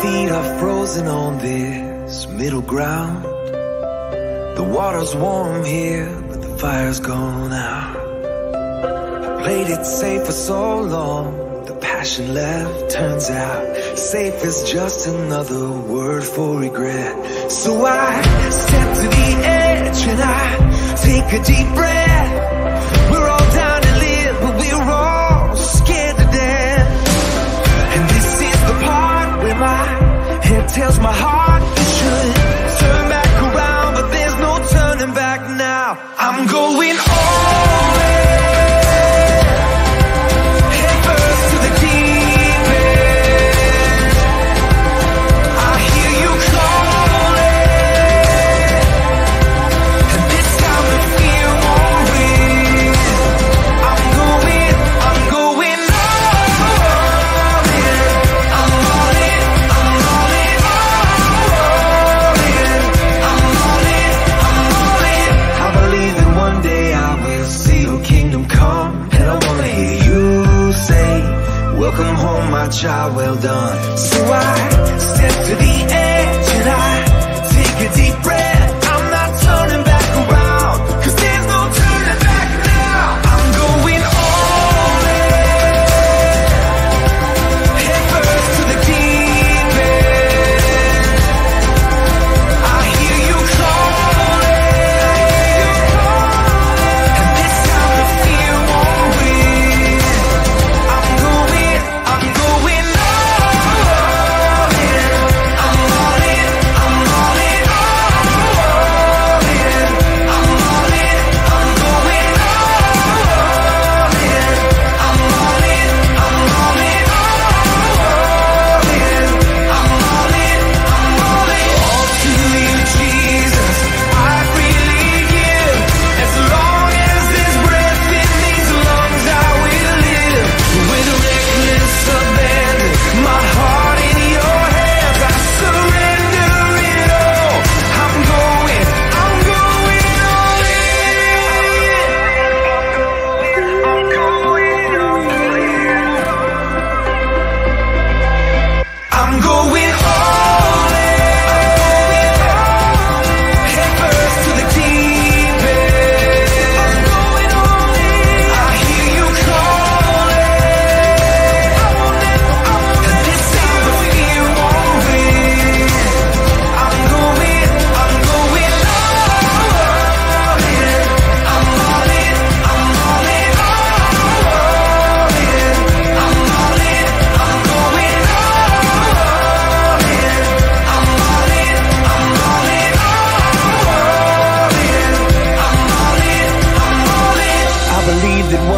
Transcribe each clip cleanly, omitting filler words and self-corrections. feet are frozen on this middle ground. The water's warm here, but the fire's gone out. I played it safe for so long, the passion left. Turns out safe is just another word for regret. So I step to the edge and I take a deep breath. We're all down to live, but we're all scared to death. And this is the part where my head tells my heart it should turn back around, but there's no turning back now. I'm going all in. Welcome home, my child, well done. So I step to the edge and I take a deep breath. I'm not turning back around, 'cause there's no turning back now. I'm going all in, head first to the deep end. I hear you calling, and this time the fear won't win.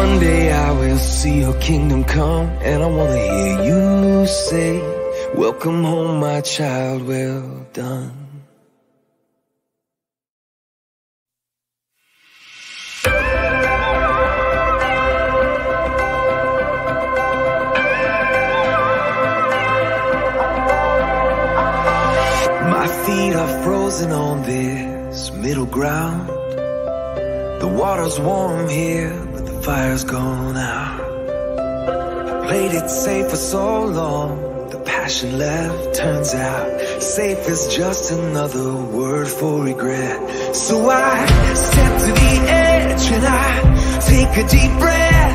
One day I will see your kingdom come, and I want to hear you say, welcome home, my child, well done. My feet are frozen on this middle ground. The water's warm here, fire's gone out. I played it safe for so long, the passion left. Turns out safe is just another word for regret. So I step to the edge and I take a deep breath.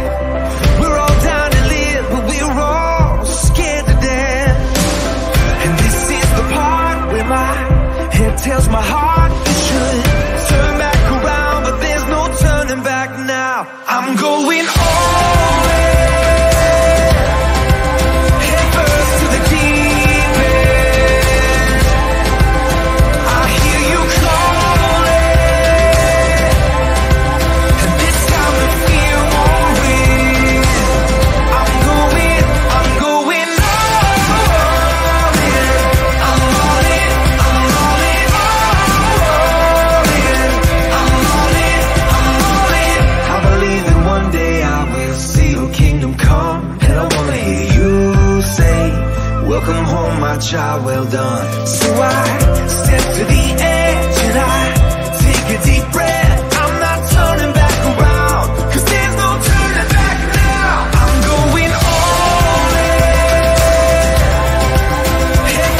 We're all down to live, but we're all scared to death. And this is the part where my head tells my heart it should turn back around, but there's no turning back now. I'm going all in. Welcome home, my child, well done. So I step to the edge and I take a deep breath. I'm not turning back around, 'cause there's no turning back now. I'm going all in, head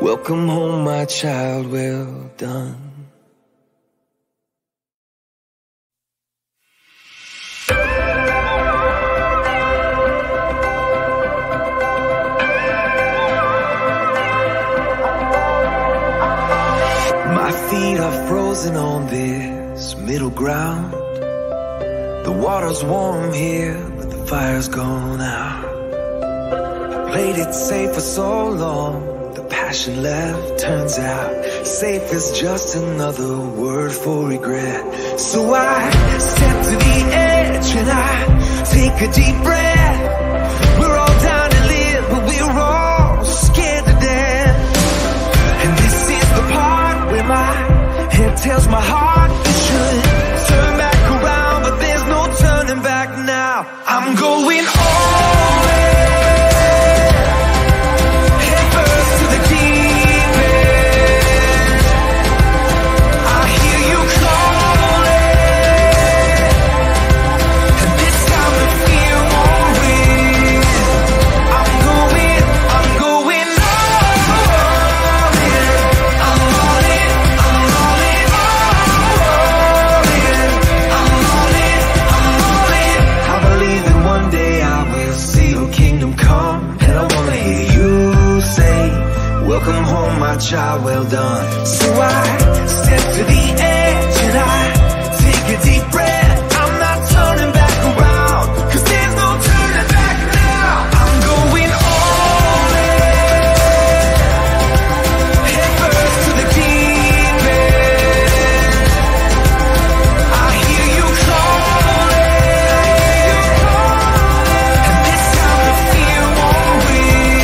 Welcome home, my child, well done. My feet are frozen on this middle ground. The water's warm here, but the fire's gone out. I played it safe for so long, the passion left. Turns out, safe is just another word for regret. So I step to the edge and I take a deep breath. We're all down to live, but we're all scared to death. And this is the part where my head tells my heart it should turn back around, but there's no turning back now. I'm going all in. Welcome home, my child, well done. So I step to the edge and I take a deep breath. I'm not turning back around, 'cause there's no turning back now. I'm going all in, head first to the deep end. I hear you calling, and this time the fear won't win.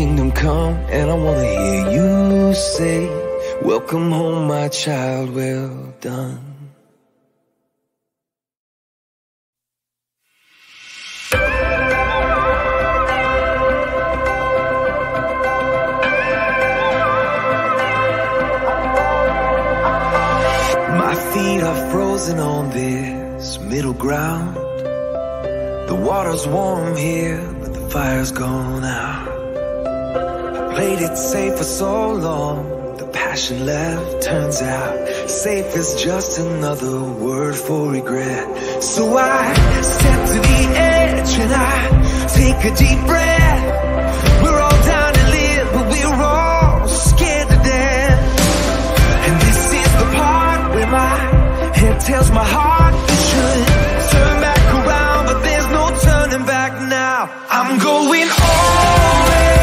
Kingdom come, and I wanna hear you say, welcome home, my child, well done. My feet are frozen on this middle ground. The water's warm here, but the fire's gone out. Played it safe for so long, the passion left. Turns out, safe is just another word for regret. So I step to the edge and I take a deep breath. We're all down to live, but we're all scared to death. And this is the part where my head tells my heart it should turn back around, but there's no turning back now. I'm going all in.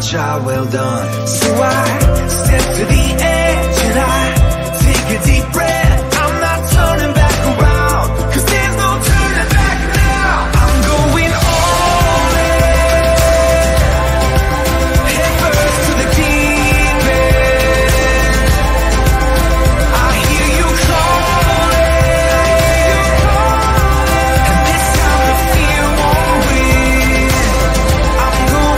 child, well done. So I step to the edge and I take a deep breath. I'm not turning back around, 'cause there's no turning back now. I'm going all in, head first to the deep end. I hear you calling, and this time the fear won't win. I'm going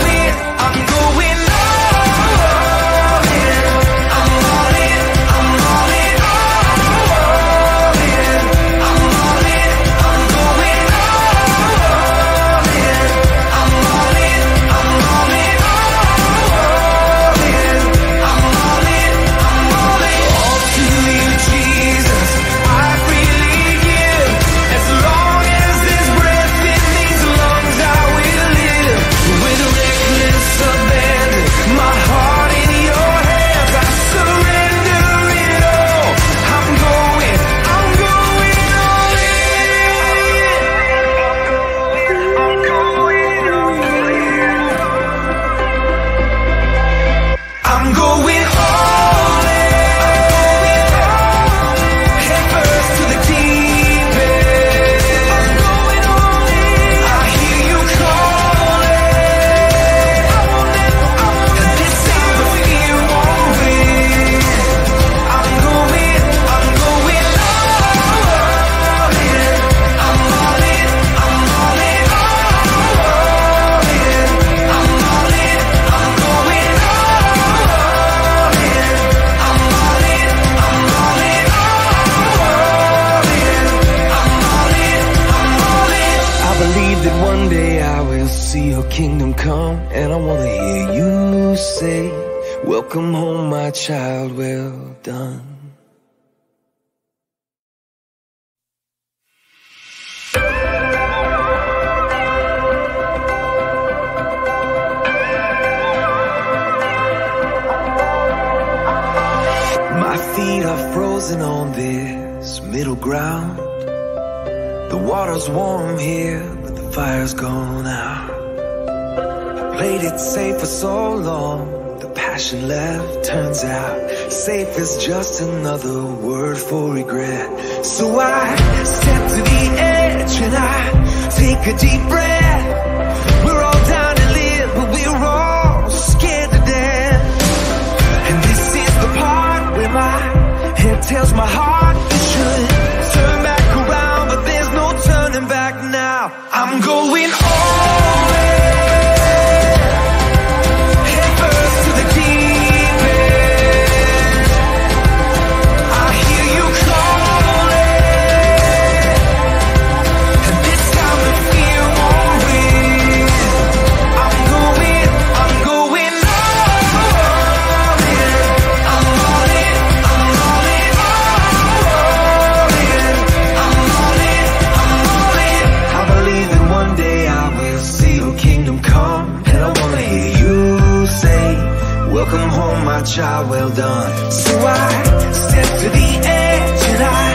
see your kingdom come, and I wanna hear you say, welcome home, my child, well done. My feet are frozen on this middle ground. The water's warm here, but the fire's gone out. Played it safe for so long, the passion left. Turns out, safe is just another word for regret. So I step to the edge and I take a deep breath. We're all down to live, but we're all scared to death. And this is the part where my head tells my heart it should turn back around, but there's no turning back now. I'm going all in. Welcome home, my child, well done. So I step to the edge and I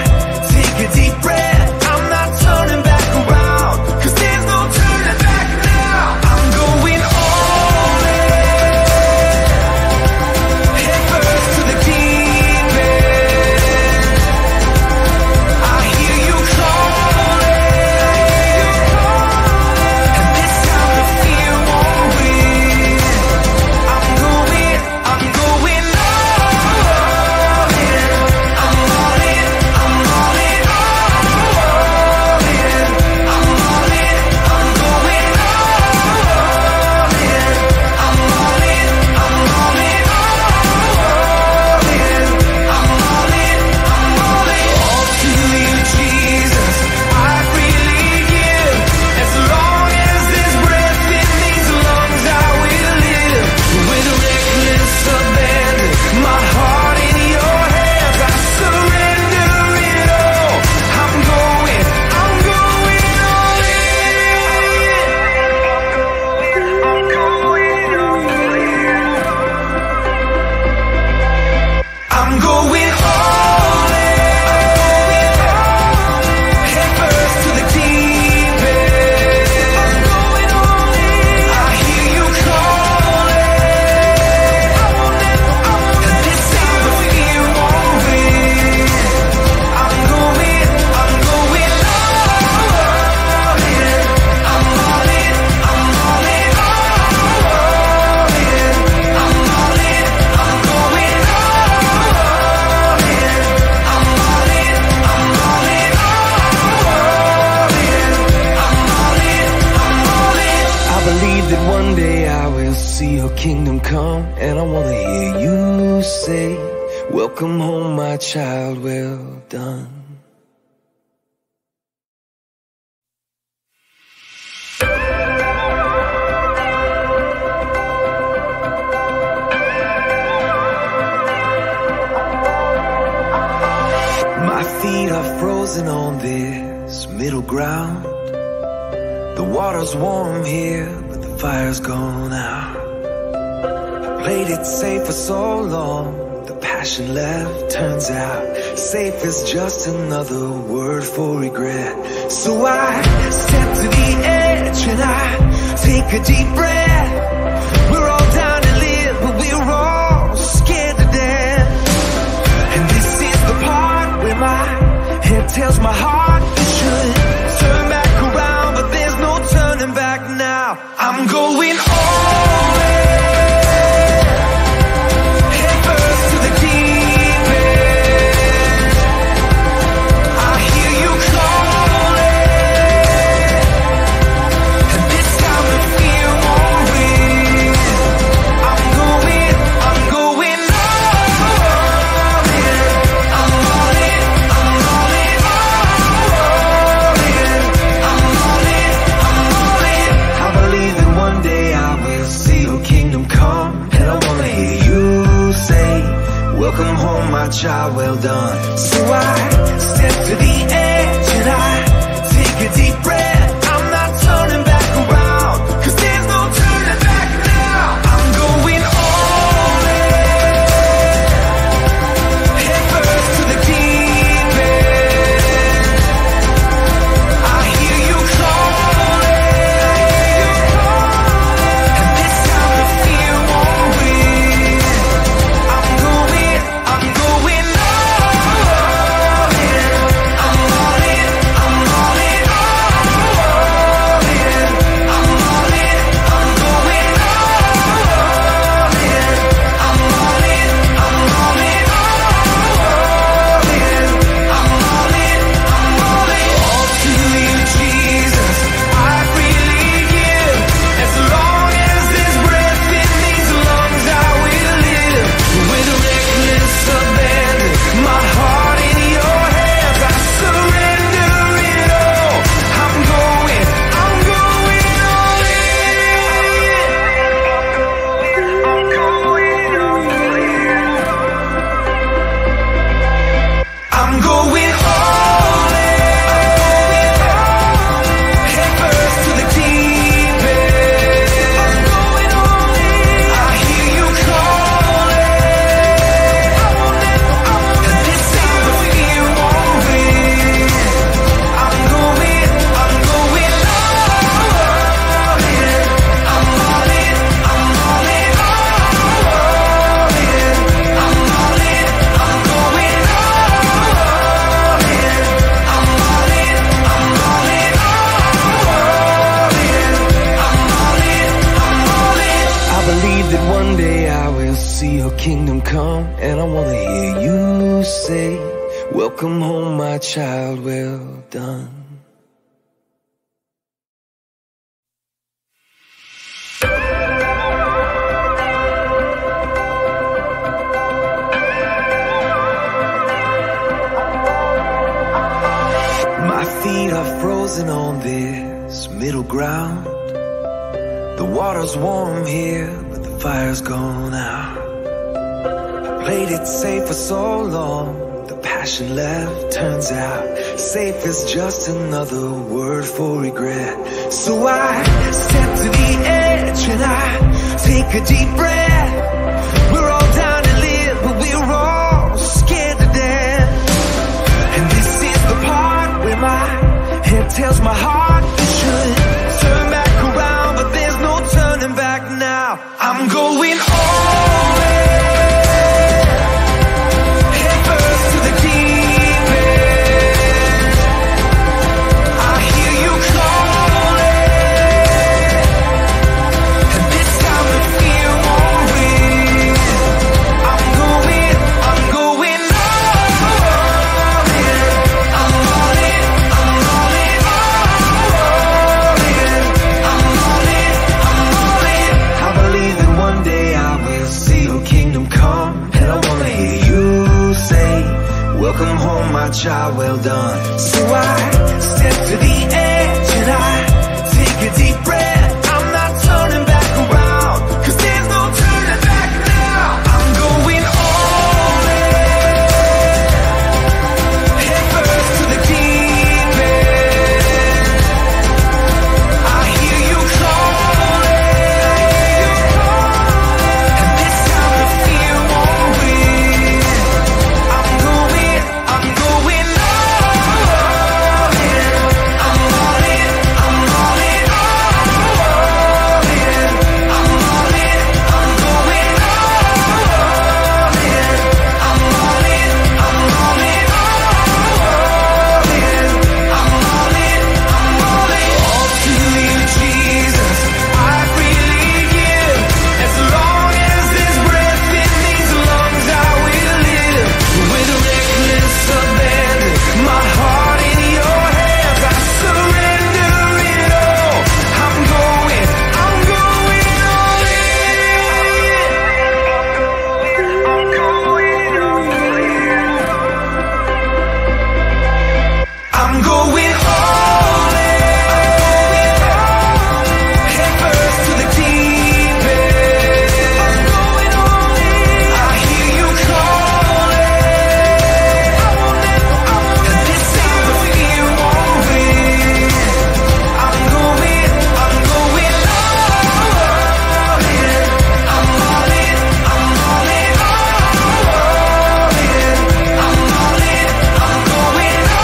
take a deep breath. I'm not turning back around, 'cause there's no turning back now. I'm going all in, head first to the deep end. I hear you calling, and this time the fear won't win. I'm going all in. kingdom come, and I want to hear you say, welcome home, my child, well done. My feet are frozen on this middle ground. The water's warm here, but the fire's gone out. I played it safe for so long, the passion left. Turns out, safe is just another word for regret. So I step to the edge and I take a deep breath. We're all down to live, but we're all scared to death. And this is the part where my head tells my heart it should turn back around, but there's no turning back now. I'm going all in. Welcome home, my child, well done. So I step to the edge and I take a deep breath. I'm not turning back around, 'cause there's no turning back now. I'm going all in, head first to the deep end. I hear you calling, and this time the fear won't win. I'm going all in, I'm all in, I'm all in, all in, I'm all in, I'm going all in, I'm all in, I'm all in, all in, I'm all in, I'm all in. All to you, Jesus, I freely give. As long as there's breath in these lungs, I will live with reckless abandon. My heart in your hands, I surrender it all. I'm going all in. I'm going all in. I'm going all in. Kingdom come, and I want to hear you say, welcome home, my child, well done. My feet are frozen on this middle ground. The water's warm here, but the fire's gone out. Played it safe for so long, the passion left. Turns out, safe is just another word for regret. So I step to the edge and I take a deep breath. We're all down to live, but we're all scared to death. And this is the part where my head tells my heart it should turn back around, but there's no turning back now. I'm going all in. child, well done. So I step to the edge and I take a deep breath. I'm not turning back around, 'cause there's no turning back now. I'm going all in, head first to the deep end. I hear you calling, and this time the fear won't win. I'm going all in. I'm all in, I'm all in, all in. I'm all in, I'm going all in. I'm all in, I'm all in, all in. I'm all in, I'm all in. All to you, Jesus, I freely give. As long as there's breath in these lungs, I will live. With a reckless abandon, my heart in your hands, I surrender it all. I'm going all in. I'm going all in, head first to the deep end. I'm going all in. I hear you calling, and this time the fear won't win. I'm going all in. I'm all in, I'm all in, all in. I'm all in, I'm going all in. I'm all in, I'm all in, all in. I'm all in, I'm all in. I believe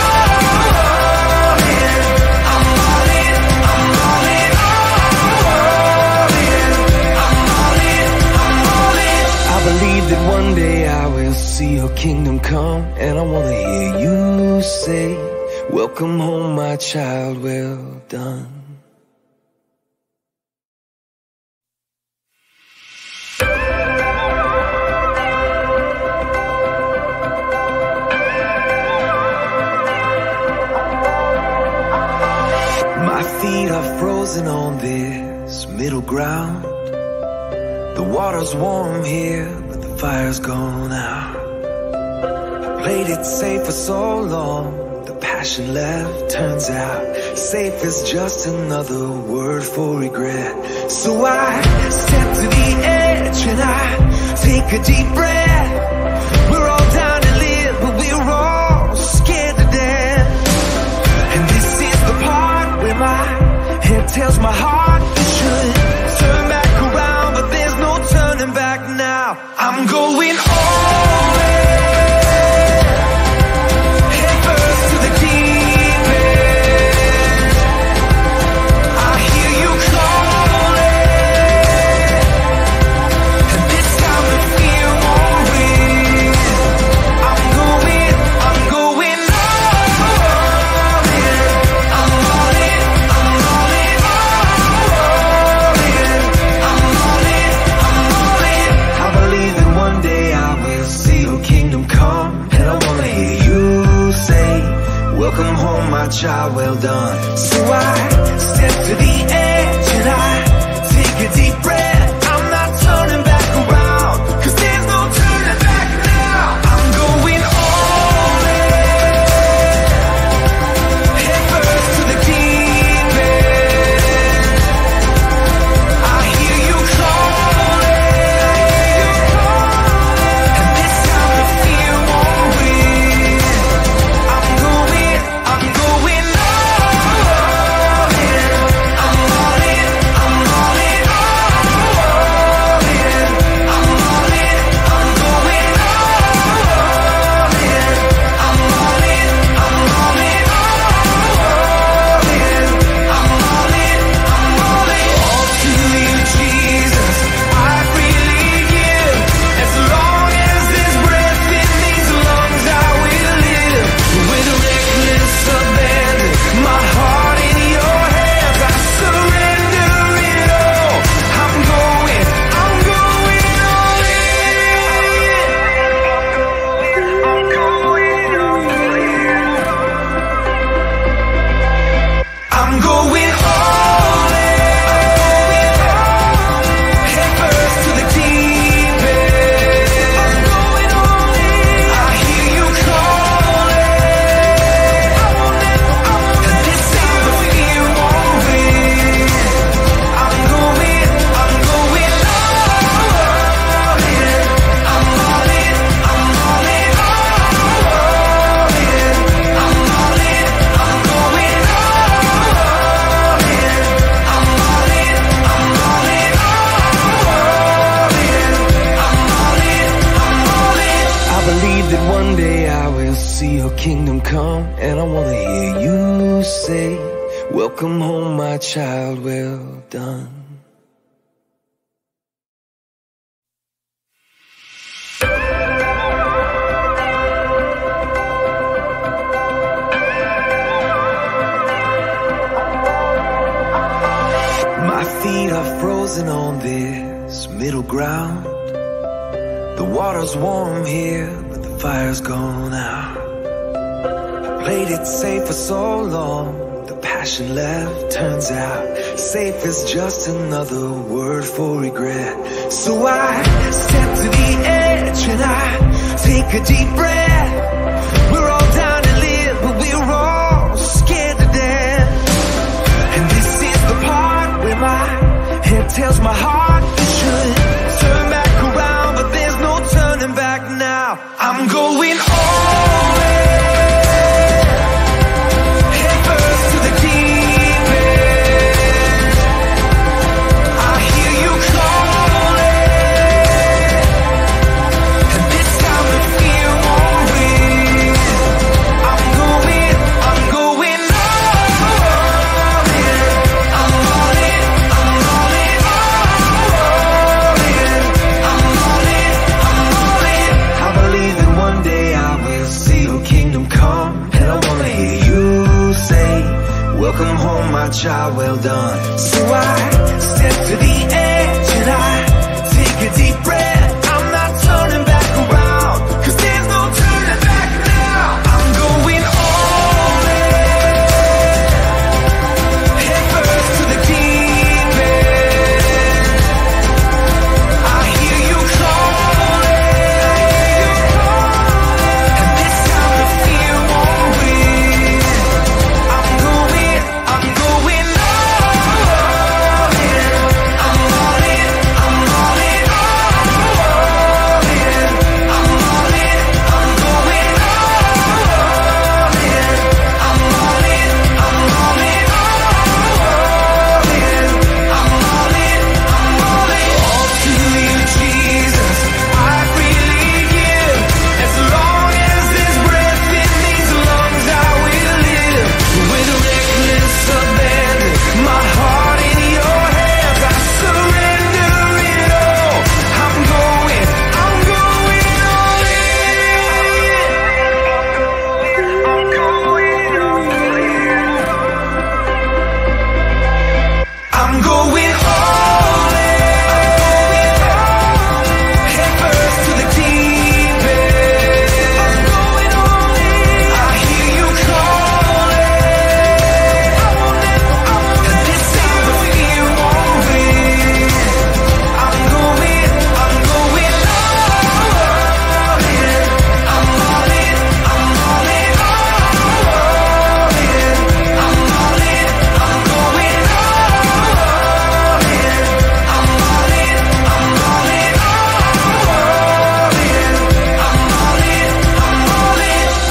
that one day I will see your kingdom come, and I wanna hear you say, welcome home, my child, well done. My feet are frozen on this middle ground. The water's warm here, but the fire's gone out. I played it safe for so long, the passion left. Turns out, safe is just another word for regret. So I step to the edge and I take a deep breath. We're all down to live, but we're all scared to death. And this is the part where my head tells my heart it should turn back around, but there's no turning back now. I'm going all in, head first to the deep end. I hear you calling, and this time the fear won't win. I'm going all in. I'm all in, I'm all in, all in. I'm all in, I'm all in. I believe that one day I will see your kingdom come, and I wanna hear you say, welcome home, my child, well done. So I step to the edge and I take a deep breath. I'm not turning back around, 'cause there's no turning back now. I'm going all in, head first to the deep end. I hear you calling, and this time the fear won't win. I'm going all in. see your kingdom come, and I want to hear you say, welcome home, my child, well done. Feet are frozen on this middle ground. The water's warm here, but the fire's gone out. I played it safe for so long, the passion left. Turns out, safe is just another word for regret. So I step to the edge and I take a deep breath. We're all down to live, but we're all scared to death. And this is the part where my head tells my heart it should turn back around, but there's no turning back now. I'm going all in, head first to the deep end. I hear you calling, and this time the fear won't win. I'm going all in. I'm all in, I'm all in. Welcome home, my child, well done. So I step to the edge and I take a deep breath. I'm not turning back around, 'cause there's no turning back now. I'm going all in, head first to the deep end. I hear you calling, and this time the fear won't win. I'm going all in. I'm all in, I'm all in, all in. I'm all in, I'm going all in. I'm all in, I'm all in, all in. I'm all in, I'm all in. All to you, Jesus, I freely give. As long as there's breath in these lungs, I will live. With a reckless abandon, my heart in your hands, I surrender it all. I'm going all in. I'm going all in, head first to the deep end. I hear you calling, and this time the fear won't win. I'm going all in. I'm all in, I'm all in, all in. I'm all in, I'm going all in. I'm all in, I'm all in, all in. I'm all in, I'm all in.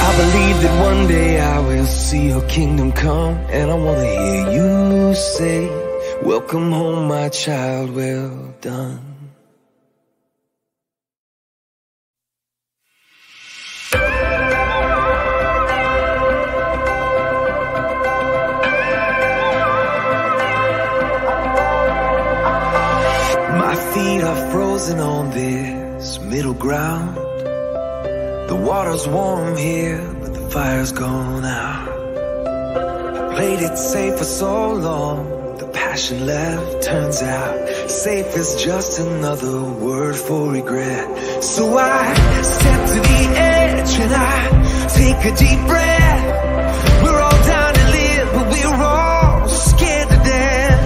I believe that one day I will see your kingdom come, and I want to hear you say, welcome home, my child, well done. My feet are frozen on this middle ground. The water's warm here, but the fire's gone out. I played it safe for so long, the passion left. Turns out, safe is just another word for regret. So I step to the edge and I take a deep breath. We're all down to live, but we're all scared to death.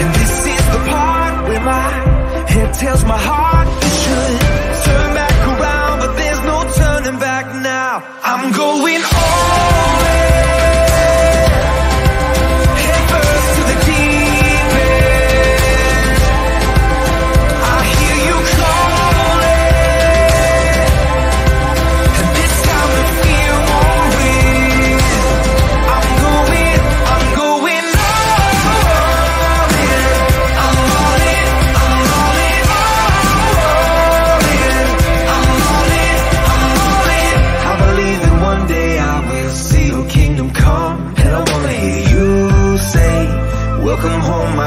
And this is the part where my head tells my heart it should turn back around, but there's no turning back now. I'm going all in, head first to the deep end. I hear you calling, and this time the fear won't win. I'm going all in. I'm all in, I'm all in, all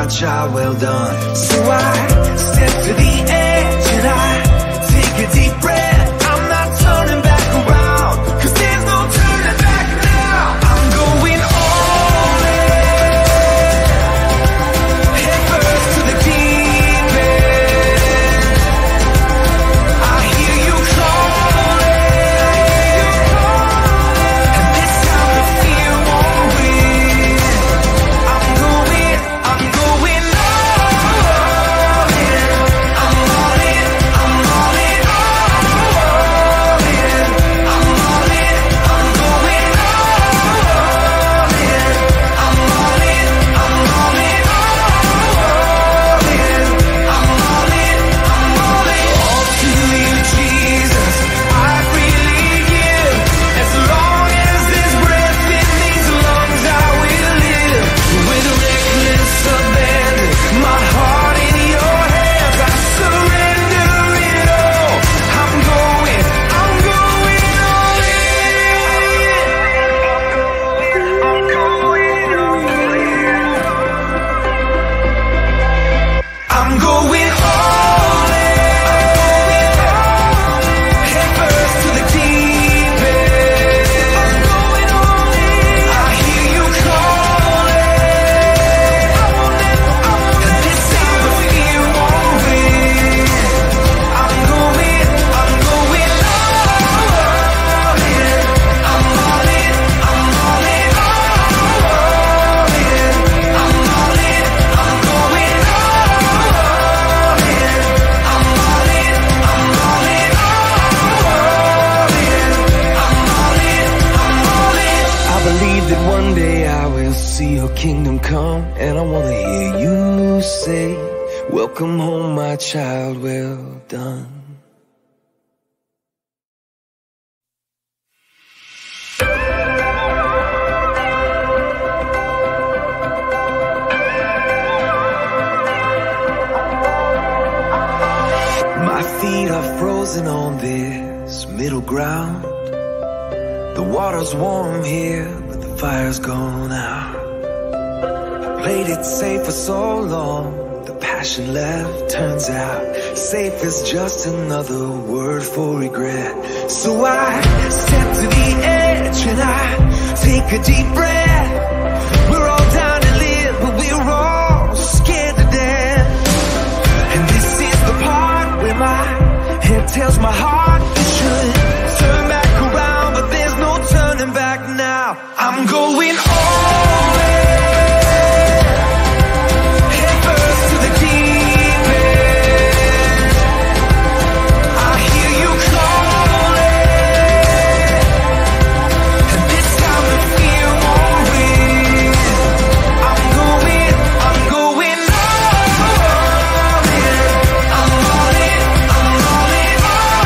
job well done. So I step to the edge and I take a deep breath. I'm not turning back around, 'cause there's no turning back now. I'm going all in, head first to the deep end. I hear you calling, and this time the fear won't win. I'm going all in. I'm all in, I'm all in, all in. I'm all in, I'm going all in. I'm all in, I'm all in, all in. I'm all in, I'm all in. All to you, Jesus, I freely give. As long as there's breath in these lungs, I will live. With a reckless abandon, my heart in your hands, I surrender it all. I'm going all in. I'm going all in, head first to the deep end. I'm going all in. I hear you calling, and this time the fear won't win. I'm going all in. I'm all in, I'm all in, all in. I'm all in, I'm going all in. I'm all in, I'm all in, all in. I'm all in, I'm all in. I believe that one day I will see your kingdom come, and I wanna hear you say, "Welcome home, my child, well done." My feet are frozen on this middle ground. The water's warm here, but the fire's gone out. I played it safe for so long, the passion left. Turns out, safe is just another word for regret. So I step to the edge and I take a deep breath. We're all down to live, but we're all scared to death. And this is the part where my head tells my heart it should turn back around, but there's no turning back now. I'm going all in, head first to the deep end. I hear you calling, and this time the fear won't win. I'm going all in. I'm all in, I'm all in, all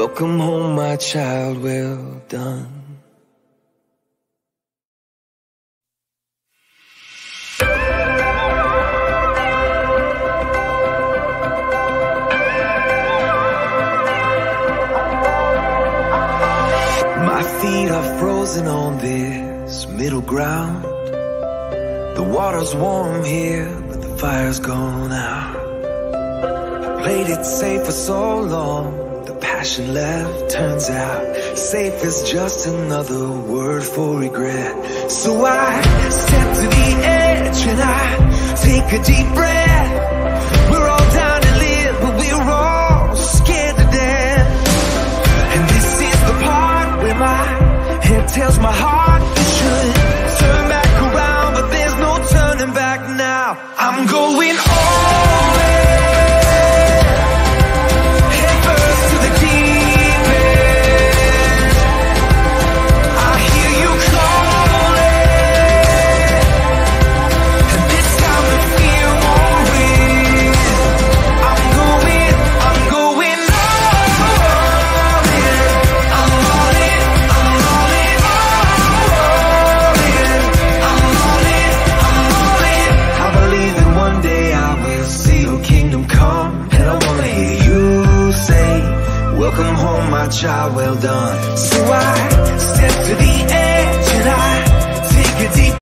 Welcome home, my child, well done. My feet are frozen on this middle ground. The water's warm here, but the fire's gone out. I played it safe for so long, the passion left. Turns out, safe is just another word for regret. So I step to the edge and I take a deep breath. We're all down to live, but we're all scared to death. And this is the part where my head tells my heart it should turn back around, but there's no turning back now. I'm going all in. Welcome home, my child, well done. So I step to the edge and I take a deep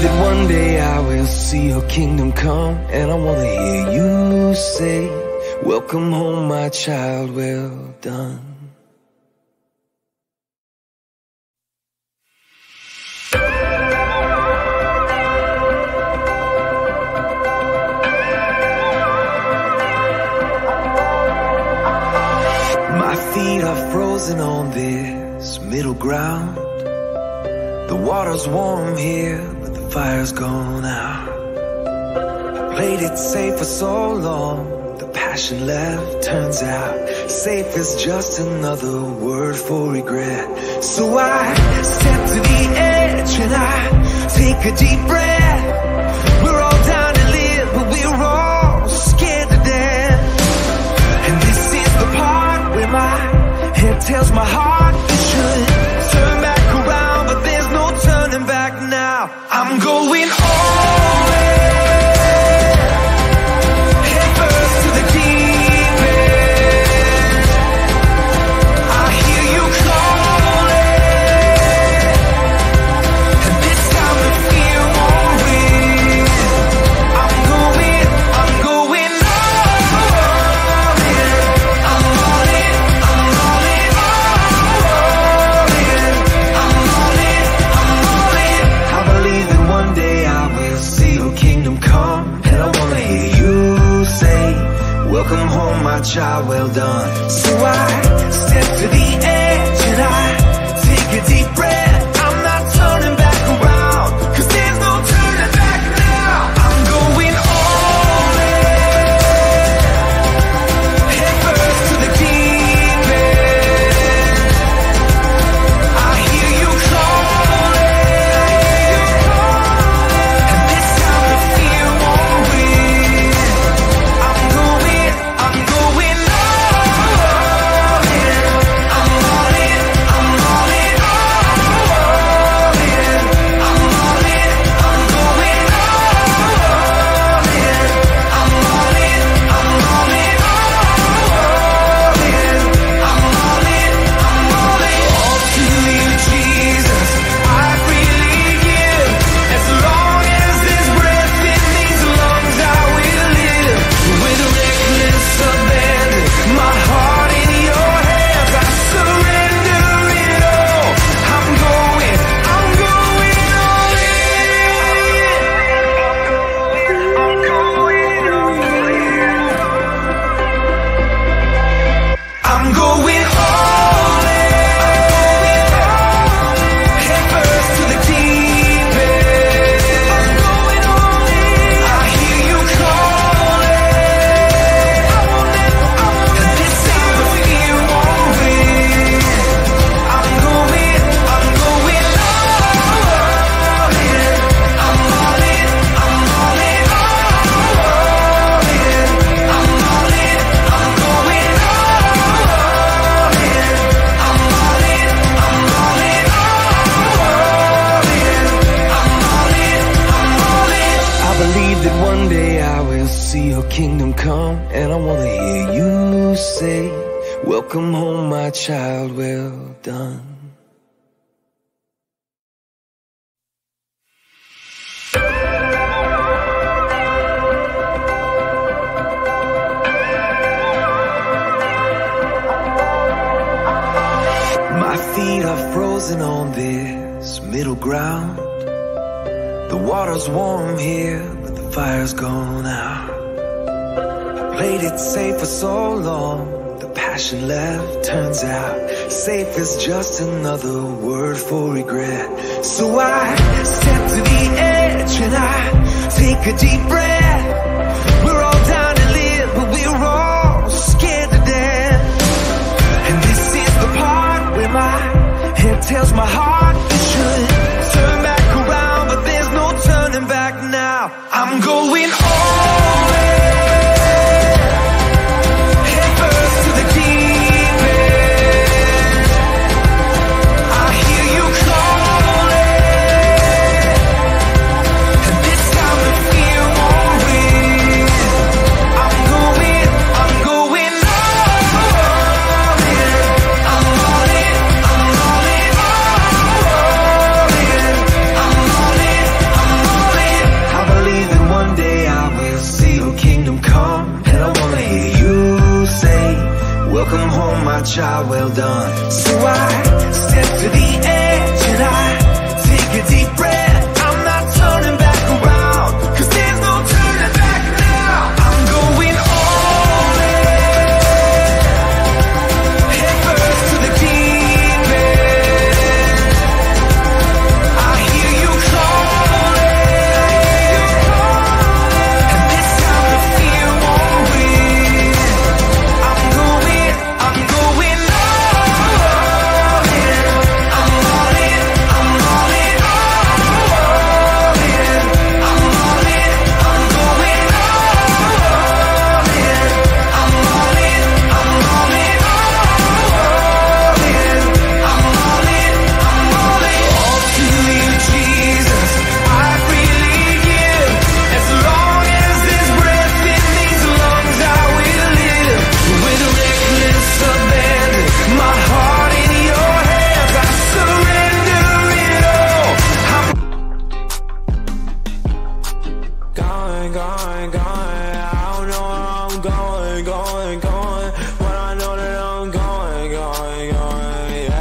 that one day I will see your kingdom come, and I wanna hear you say, welcome home, my child, well done. My feet are frozen on this middle ground. The water's warm here, but the fire's gone out. I played it safe for so long, the passion left. Turns out, safe is just another word for regret. So I step to the edge and I take a deep breath. We're all down to live, but we're all scared to death. And this is the part where my head tells my heart it should turn back around, but there's no turning back now. I'm going all in, head first to the deep end. I hear you calling, and this time the fear won't win. I'm going all in. I'm all in, I'm all in, all in. I'm all in, I'm all in. I believe that one day I will see your kingdom come, and I wanna hear you say, welcome home, my child, well done. So I step to the edge and I take a deep breath. I'm not turning back around, cause there's no turning back now. I'm going all in, head first to the deep end. I hear you calling, and this time the fear won't win. I'm going all in. I'm all in, I'm all in, all in. I'm all in, I'm going all in. I'm all in, I'm all in, all in. I'm all in, I'm all in. All to you, Jesus, I freely give. As long as there's breath in these lungs, I will live. With reckless abandon, my heart in your hands, I surrender it all. I'm going all in. I'm going all in, head first to the deep end. I'm going all in. I hear you calling, and this time the fear won't win. I'm going all in. I'm all in, I'm all in, all in. I'm all in, I'm going all in. I'm all in, I'm all in, all in. I'm all in, I'm all in. I believe that one day I will see your kingdom come, and I wanna hear you say, welcome home, my child, well done. My feet are frozen on this middle ground. The water's warm here, but the fire's gone out. I played it safe for so long, the passion left. Turns out, safe is just another word for regret. So I step to the edge and I take a deep breath. We're all down to live, but we're all scared to death. And this is the part where my head tells my heart it should turn back around, but there's no turning back now. I'm going all in, head first to the deep end. I hear you calling, and this time the fear won't win. I'm going all in. I'm all in, I'm all in, all in. I'm all in, I'm all job well done. So I step to the edge and I take a deep breath. I'm not turning back around, 'cause there's no turning back now. I'm going all in, head first to the deep end. I hear you calling, and this time the fear won't win. I'm going all in. I'm all in, I'm all in, all in. I'm all in, I'm going all in. I'm all in, I'm all in, all in. I'm all in, I'm all in. All to you, Jesus, I believe you. As long as there's breath in these lungs, I will live. With reckless abandon, my heart in your hands, I surrender it all. I'm going, I don't know where I'm going, but I know that I'm going, yeah. I'm falling apart, yeah. I'm falling apart. I'm falling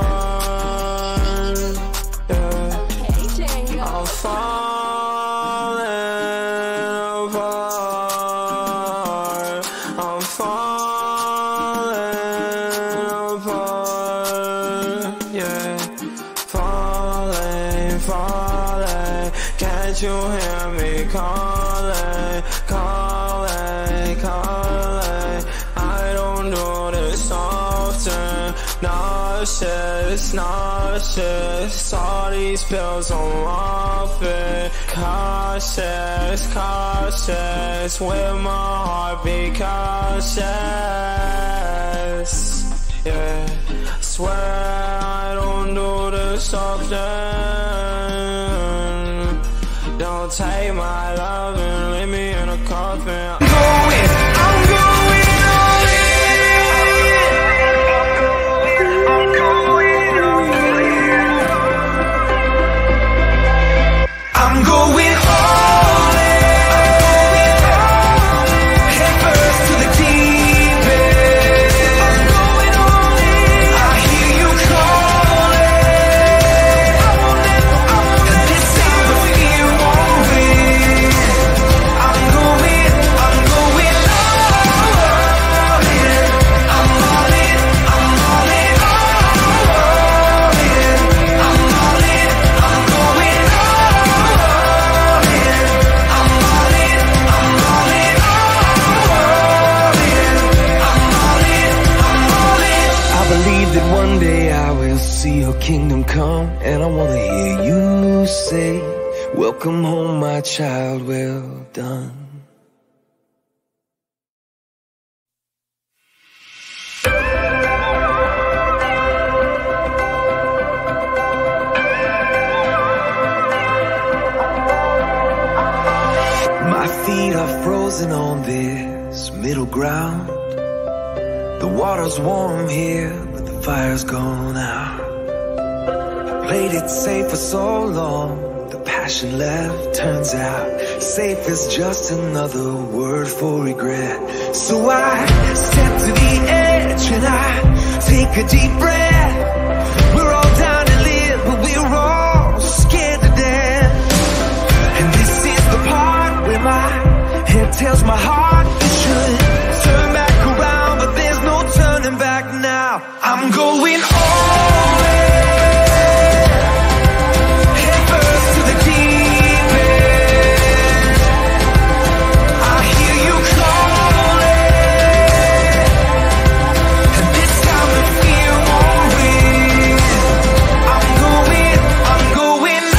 apart, yeah. Falling. Can't you hear me calling, calling? I don't do this often. Nauseous. All these pills on often. Cautious. With my heart be cautious, yeah. Swear I don't do this often. Don't take my love and leave me in a coffin. I'm going all in, head first to the deep end. I'm going all in, I hear you calling, and this time the fear won't win. I'm going all in. I'm all in, I'm all in, all in. I'm all in, I'm going all in. I'm all in, I'm all in, all in. I'm all in, I'm all in. I believe that one day I will see your kingdom come, and I wanna hear you say, welcome home, my child, well done. My feet are frozen on this middle ground. The water's warm here, but the fire's gone out. I played it safe for so long, the passion left. Turns out, safe is just another word for regret. So I step to the edge and I take a deep breath. We're all down to live, but we're all scared to death. And this is the part where my head tells my heart it should turn back around, but there's no turning back now. I'm going all in, head first to the deep end. I hear you calling, and this time the fear won't win. I'm going all in.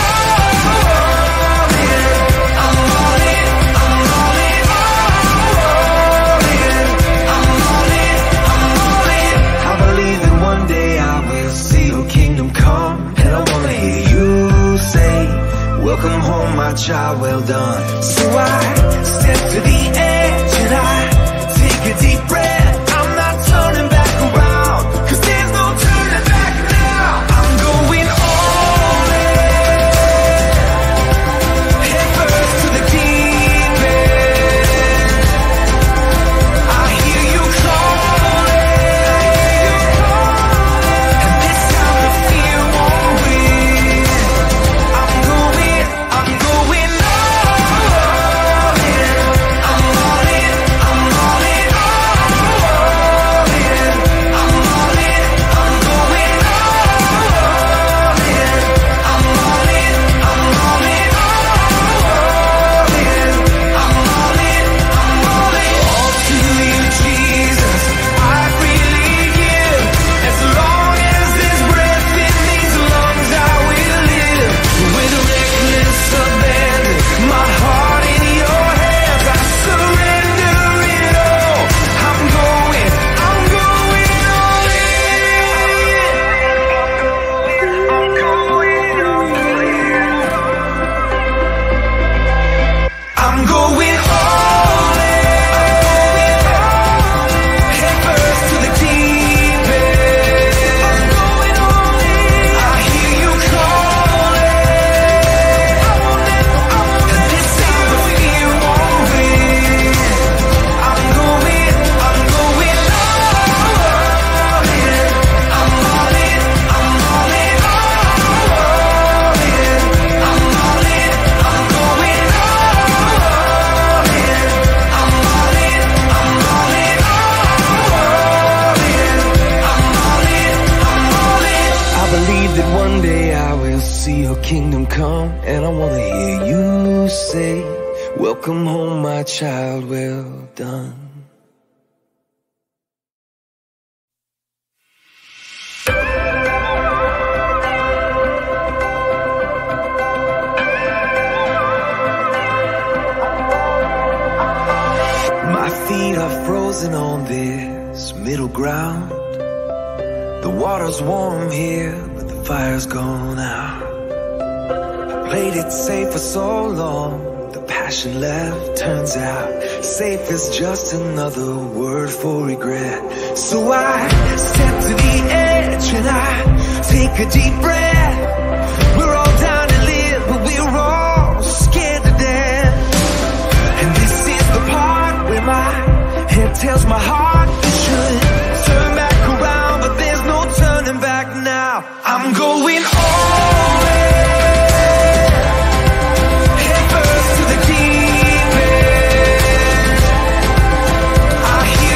I'm all in, I'm all in, all in. I'm all in, I'm all in. I believe that one day I will see your kingdom come, and I wanna hear you say, welcome home, my child, well done. So I step to the edge and I take a deep breath. I'm not turning back around, 'cause there's no turning back now. I'm going all in, believe that one day I will see your kingdom come, and I want to hear you say, welcome home, my child, well done. My feet are frozen on this middle ground. The water's warm here, but the fire's gone out. I played it safe for so long, the passion left. Turns out, safe is just another word for regret. So I step to the edge and I take a deep breath. We're all down to live, but we're all scared to death. And this is the part where my head tells my heart it should turn back around, but there's no turning back now. I'm going all in.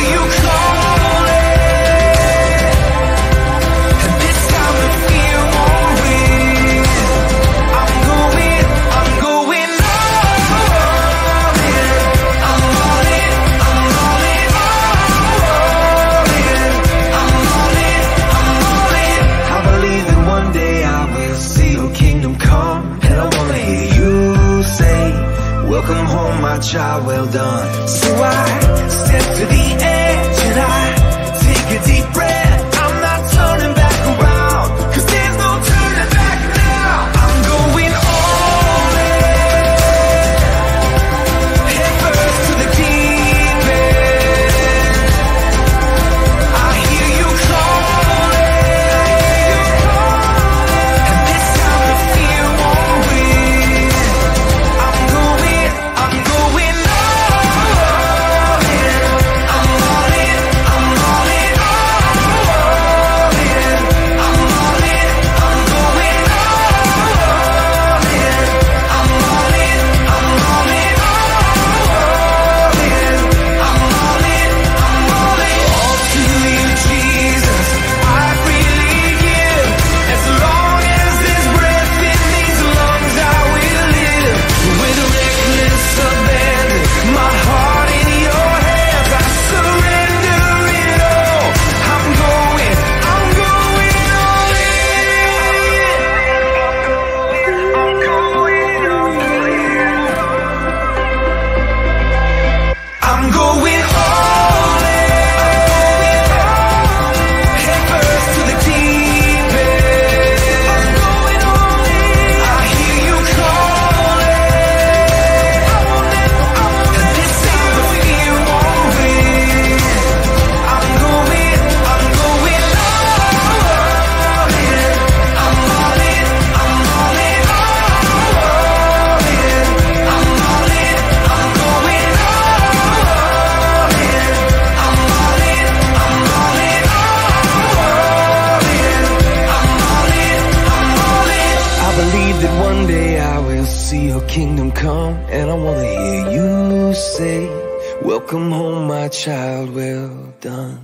Welcome home, my child, well done. So I step to the edge and I take a deep breath. I'm not turning back around, 'cause there's no turning back now. I'm going all in, head first to the deep end. I hear you calling, and this time the fear won't win. Kingdom come, and I want to hear you say, welcome home, my child, well done.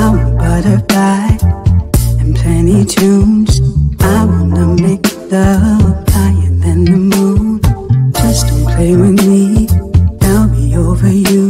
I'm butterfly and plenty tunes. I wanna make love higher than the moon. Just don't play with me, I'll be over you.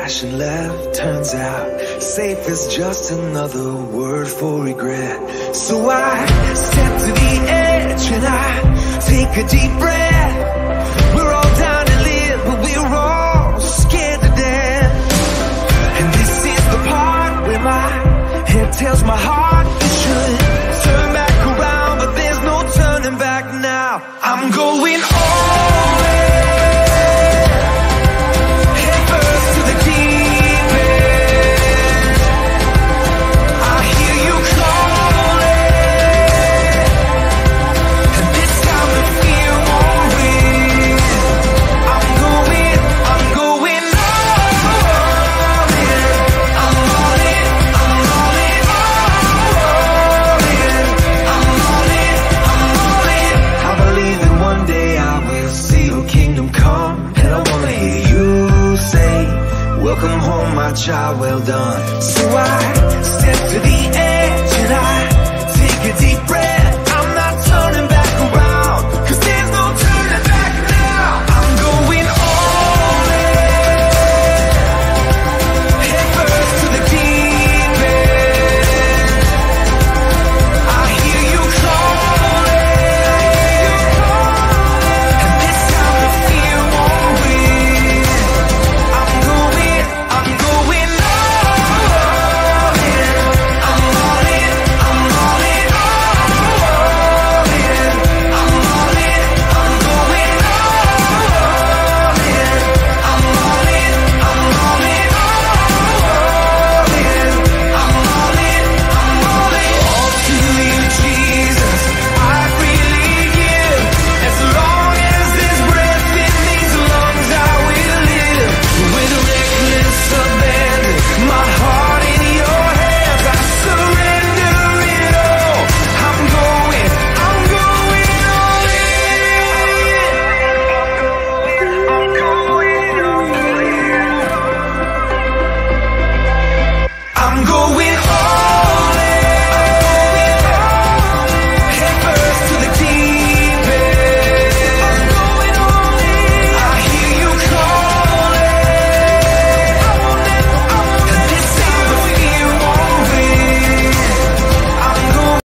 passion left. Turns out safe is just another word for regret. So I step to the edge and I take a deep breath. We're all down to live, but we're all scared to death. And this is the part where my head tells my heart it should turn back around, but there's no turning back now. I'm going all in. Welcome home, my child, well done. So I step to the edge.